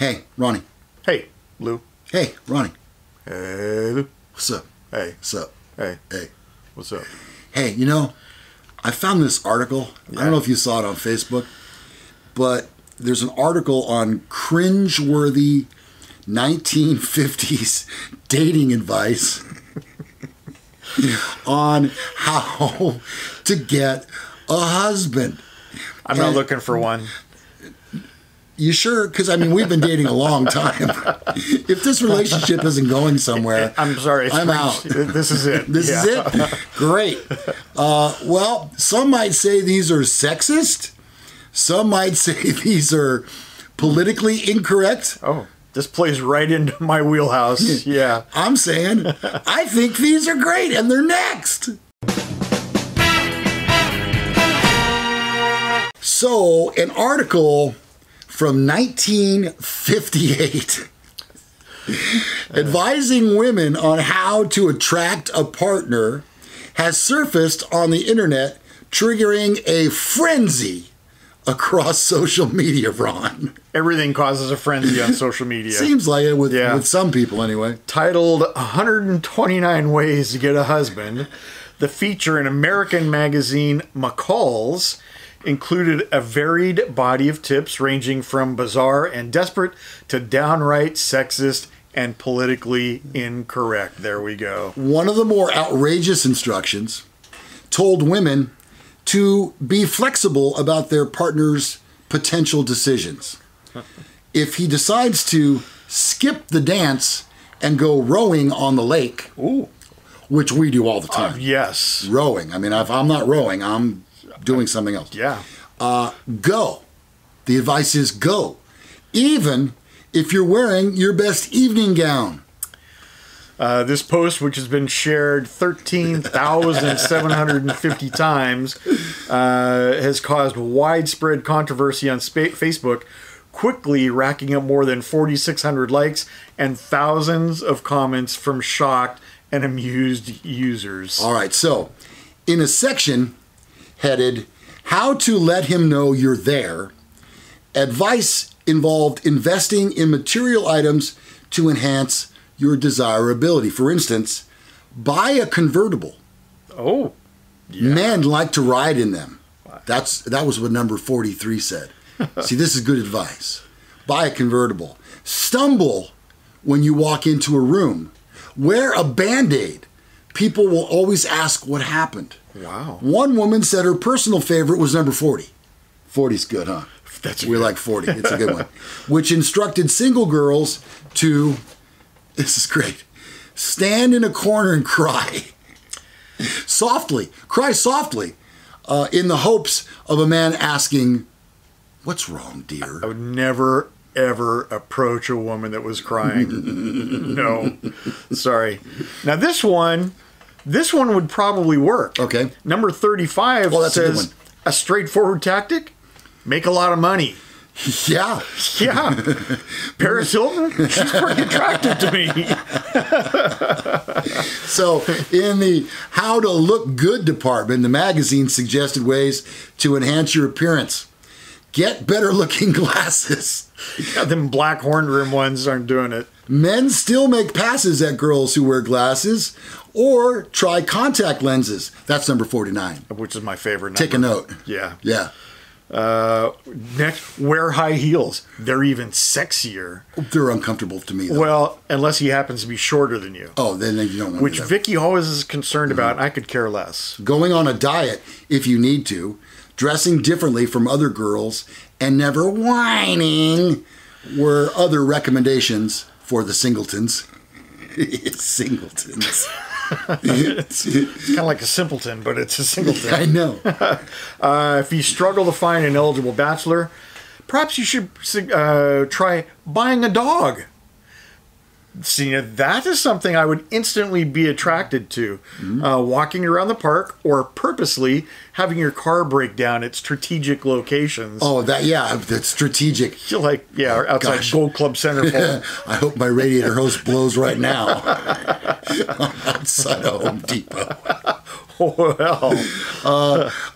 Hey, Ronnie. Hey, Lou. Hey, Ronnie. Hey, Lou. What's up? Hey. What's up? Hey. Hey. What's up? Hey, you know, I found this article. Yeah. I don't know if you saw it on Facebook, but there's an article on cringeworthy 1950s dating advice on how to get a husband. I'm not looking for one. You sure? Because, I mean, we've been dating a long time. If this relationship isn't going somewhere, I'm sorry. I'm out. This is it. This is it? Great. Well, some might say these are sexist. Some might say these are politically incorrect. Oh, this plays right into my wheelhouse. Yeah. I'm saying I think these are great, and they're next. So, an article from 1958 advising women on how to attract a partner has surfaced on the internet, triggering a frenzy across social media, Ron. Everything causes a frenzy on social media. Seems like it with some people anyway. Titled 129 Ways to Get a Husband, the feature in American magazine McCall's included a varied body of tips ranging from bizarre and desperate to downright sexist and politically incorrect. There we go. One of the more outrageous instructions told women to be flexible about their partner's potential decisions. If he decides to skip the dance and go rowing on the lake, ooh, which we do all the time. Yes. Rowing. I mean, if I'm not rowing, I'm doing something else. Yeah. Go. The advice is go. Even if you're wearing your best evening gown. This post, which has been shared 13,750 times, has caused widespread controversy on Facebook, quickly racking up more than 4,600 likes and thousands of comments from shocked and amused users. All right, so in a section headed, How to Let Him Know You're There, advice involved investing in material items to enhance your desirability. For instance, buy a convertible. Oh, yeah. Men like to ride in them. Wow. That was what number 43 said. See, this is good advice. Buy a convertible. Stumble when you walk into a room. Wear a Band-Aid. People will always ask what happened. Wow. One woman said her personal favorite was number 40. 40's good, huh? We like 40. It's a good one. Which instructed single girls to, this is great, stand in a corner and cry. Softly. Cry softly in the hopes of a man asking, what's wrong, dear? I would never, ever approach a woman that was crying. No. Sorry. Now, this one would probably work. Okay. Number 35 says, a straightforward tactic, make a lot of money. Yeah. Yeah. Paris Hilton, she's pretty attractive to me. So in the How to Look Good department, the magazine suggested ways to enhance your appearance. Get better looking glasses. Yeah, them black horn rim ones aren't doing it. Men still make passes at girls who wear glasses, or try contact lenses. That's number 49. Which is my favorite number. Take a note. Yeah. Yeah. Next, wear high heels. They're even sexier. They're uncomfortable to me, though. Well, unless he happens to be shorter than you. Oh, then you don't want to. Which Vicky always is concerned about, and I could care less. Going on a diet, if you need to, dressing differently from other girls, and never whining were other recommendations for the singletons. It's singletons. It's kind of like a simpleton, but it's a singleton. I know. If you struggle to find an eligible bachelor, perhaps you should try buying a dog. See, that is something I would instantly be attracted to. Mm-hmm. Walking around the park, or purposely having your car break down at strategic locations. Oh, that's strategic. You're like, yeah, outside Gold Club Centerfold. I hope my radiator hose blows right now. Outside of Home Depot. Well,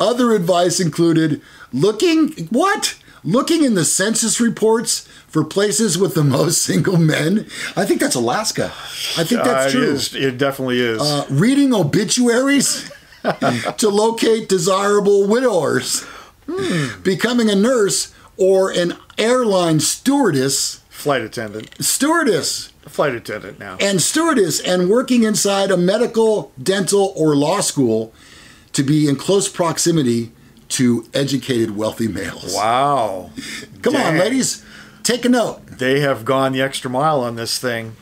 other advice included looking, what? Looking in the census reports for places with the most single men, I think that's Alaska. I think that's true. It definitely is. Reading obituaries to locate desirable widowers. Hmm. Becoming a nurse or an airline stewardess. Flight attendant. Stewardess. Flight attendant now. And stewardess, and working inside a medical, dental, or law school to be in close proximity to educated, wealthy males. Wow. Come on, ladies. Take a note. They have gone the extra mile on this thing.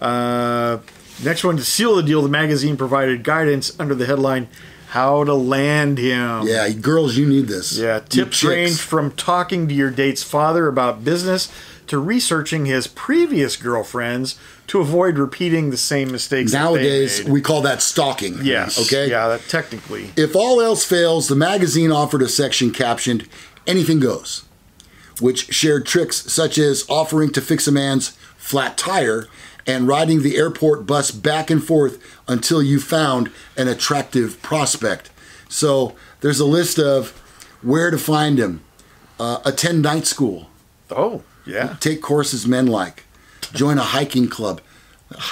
Next one, to seal the deal, the magazine provided guidance under the headline, How to Land Him. Yeah, girls, you need this. Yeah, tips range from talking to your date's father about business to researching his previous girlfriends to avoid repeating the same mistakes. Nowadays, we call that stalking. Yes. Okay? Yeah, that technically. If all else fails, the magazine offered a section captioned, Anything Goes, which shared tricks such as offering to fix a man's flat tire and riding the airport bus back and forth until you found an attractive prospect. So there's a list of where to find him. Attend night school. Oh, yeah. Take courses men like. Join a hiking club.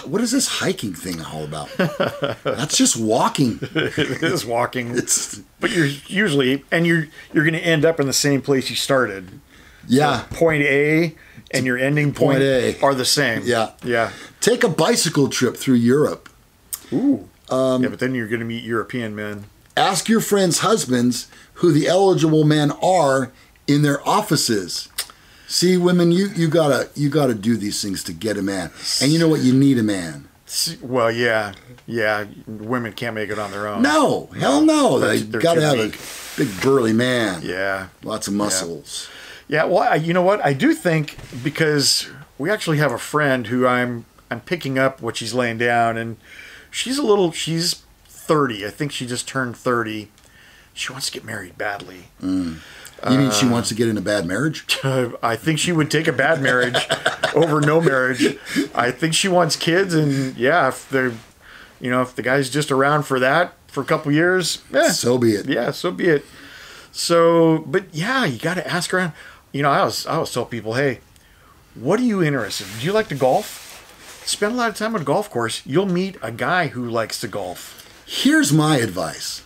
What is this hiking thing all about? That's just walking. It is walking. But you're usually, and you're going to end up in the same place you started. Yeah. So point A and your ending point A are the same. Yeah. Yeah. Take a bicycle trip through Europe. Ooh. Yeah, but then you're going to meet European men. Ask your friends' husbands who the eligible men are in their offices. See, women, you gotta do these things to get a man. And you know what? You need a man. Well, yeah, yeah. Women can't make it on their own. No, hell no. They gotta have a big burly man. Yeah, lots of muscles. Yeah. Well, you know what? I do think, because we actually have a friend who I'm picking up what she's laying down, and she's 30. I think she just turned 30. She wants to get married badly. Mm. You mean she wants to get in a bad marriage? I think she would take a bad marriage over no marriage. I think she wants kids, and yeah, if the guy's just around for that for a couple years, so be it. Yeah, so be it. So, but yeah, you got to ask around. You know, I always tell people, hey, what are you interested in? Do you like to golf? Spend a lot of time on a golf course. You'll meet a guy who likes to golf. Here's my advice.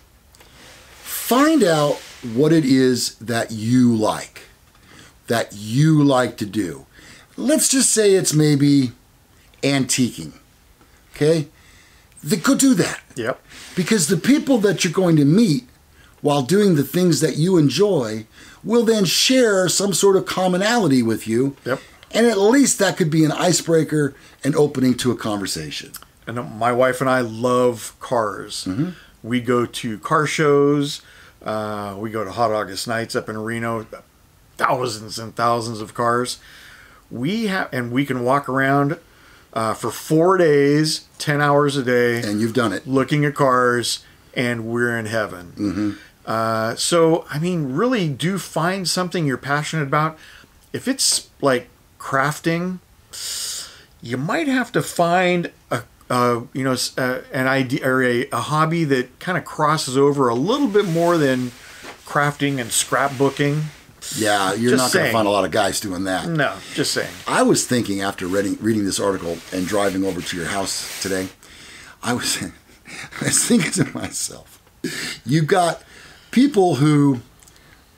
Find out what it is that you like to do. Let's just say it's maybe antiquing, okay? Go do that. Yep. Because the people that you're going to meet while doing the things that you enjoy will then share some sort of commonality with you. Yep. And at least that could be an icebreaker and opening to a conversation. And my wife and I love cars. Mm-hmm. We go to car shows. We go to Hot August Nights up in Reno, thousands and thousands of cars. We can walk around for 4 days, 10 hours a day. And you've done it. Looking at cars, and we're in heaven. Mm-hmm. So, I mean, really do find something you're passionate about. If it's like crafting, you might have to find an idea or a hobby that kind of crosses over a little bit more than crafting and scrapbooking. Yeah, you're just not going to find a lot of guys doing that. No, just saying. I was thinking after reading this article and driving over to your house today, I was thinking to myself, you've got people who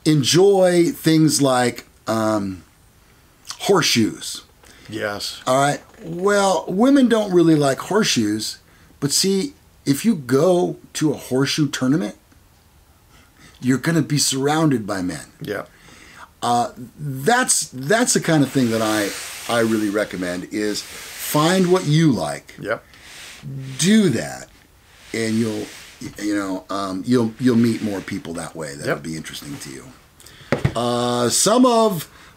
enjoy things like horseshoes. Yes. All right. Well, women don't really like horseshoes, but see, if you go to a horseshoe tournament, you're going to be surrounded by men. Yeah. That's the kind of thing that I really recommend, is find what you like. Yep. Do that, and you'll meet more people that way. That'll be interesting to you.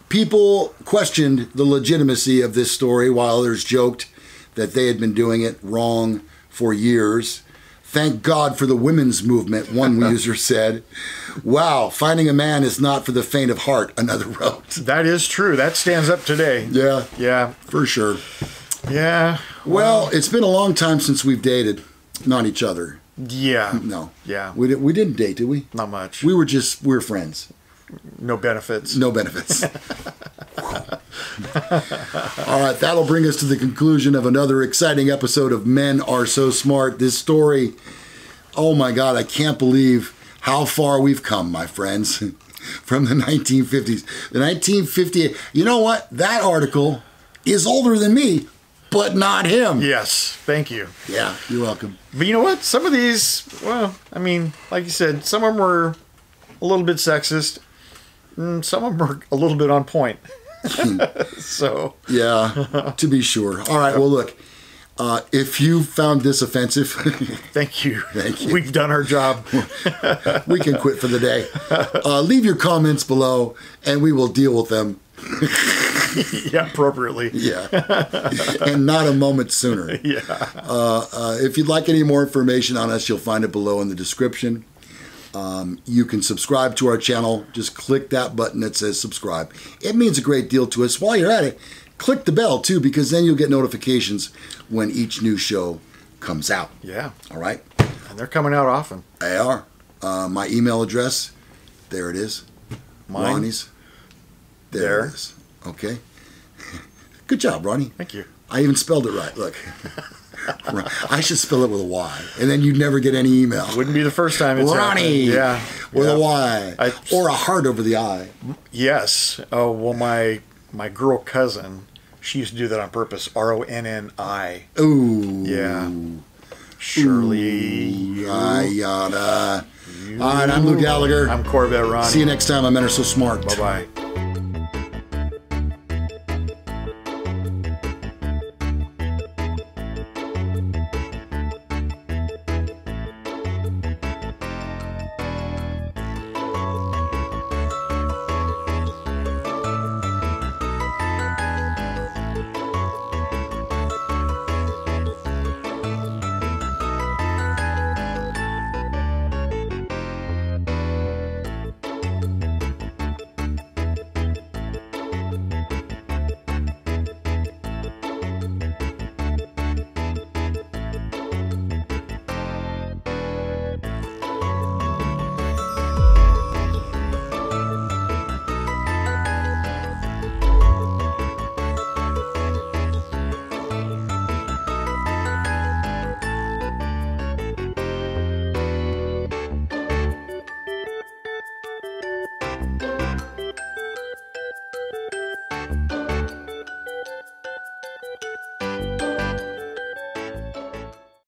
People questioned the legitimacy of this story, while others joked that they had been doing it wrong for years. Thank God for the women's movement, one user said. Wow, finding a man is not for the faint of heart, another wrote. That is true. That stands up today. Yeah. Yeah. For sure. Yeah. Well, it's been a long time since we've dated. Not each other. Yeah. No. Yeah. We didn't date, did we? Not much. We were friends. No benefits. No benefits. All right, that'll bring us to the conclusion of another exciting episode of Men Are So Smart. This story, oh my God, I can't believe how far we've come, my friends, from the 1950s. The 1958, you know what? That article is older than me, but not him. Yes, thank you. Yeah, you're welcome. But you know what? Some of these, well, I mean, like you said, some of them were a little bit sexist. Some of them are a little bit on point. So yeah, to be sure. All right, well, look, if you found this offensive, thank you. Thank you. We've done our job. We can quit for the day. Leave your comments below and we will deal with them. Yeah, appropriately. Yeah. And not a moment sooner. Yeah. If you'd like any more information on us, you'll find it below in the description. You can subscribe to our channel. Just click that button that says subscribe. It means a great deal to us. While you're at it, click the bell too, because then you'll get notifications when each new show comes out. Yeah. All right. And they're coming out often. They are. My email address, there it is. Mine. Ronnie's. There it is. Okay. Good job, Ronnie. Thank you. I even spelled it right. Look. I should spell it with a Y, and then you'd never get any email. Wouldn't be the first time. It's Ronnie, yeah, with a Y, or a heart over the eye. Yes. Oh well, my girl cousin, she used to do that on purpose. R-O-N-N-I. Ooh. Yeah. Shirley. Yada. All right. I'm Luke Gallagher. I'm Corvette Ronnie. See you next time. Men Are So Smart. Bye bye.